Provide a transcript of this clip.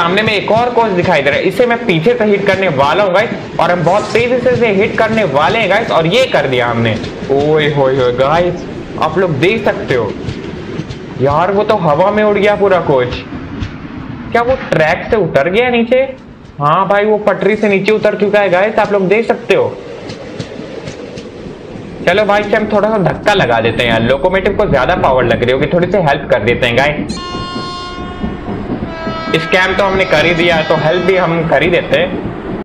सामने में एक और कोर्स दिखाई दे रहा है, इसे मैं पीछे से हिट करने वाला हूँ गाइस, और हम बहुत तेजी से इसे हिट करने वाले हैं गाइस, और ये कर दिया हमने। ओए होए गाइस, आप लोग देख सकते हो यार, वो तो हवा में उड़ गया पूरा कोच। क्या वो ट्रैक से उतर गया नीचे? हाँ भाई, वो पटरी से नीचे उतर चुका है गाइस, आप लोग देख सकते हो। चलो भाई से हम थोड़ा सा धक्का लगा देते हैं, लोकोमोटिव को ज्यादा पावर लग रही होगी, थोड़ी सी हेल्प कर देते हैं गाइस। स्कैम तो हमने कर ही दिया, तो हेल्प भी हम कर ही देते हैं।